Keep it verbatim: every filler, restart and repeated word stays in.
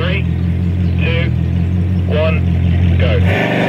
three, two, one, go.